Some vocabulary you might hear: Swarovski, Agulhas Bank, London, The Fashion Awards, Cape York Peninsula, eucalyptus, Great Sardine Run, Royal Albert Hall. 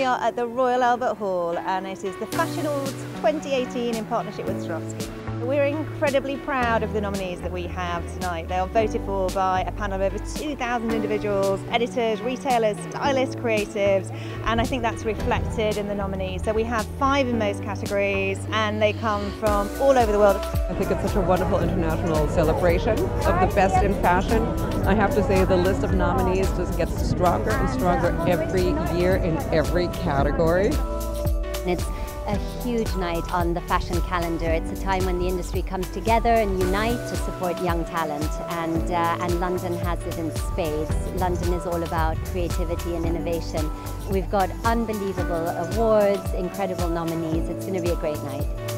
We are at the Royal Albert Hall and it is the Fashion Awards 2018 in partnership with Swarovski. We're incredibly proud of the nominees that we have tonight. They are voted for by a panel of over 2,000 individuals, editors, retailers, stylists, creatives, and I think that's reflected in the nominees. So we have 5 in most categories and they come from all over the world. I think it's such a wonderful international celebration of the best in fashion. I have to say the list of nominees just gets stronger and stronger every year in every category. It's a huge night on the fashion calendar. It's a time when the industry comes together and unites to support young talent, and London has it in spades. London is all about creativity and innovation. We've got unbelievable awards, incredible nominees. It's going to be a great night.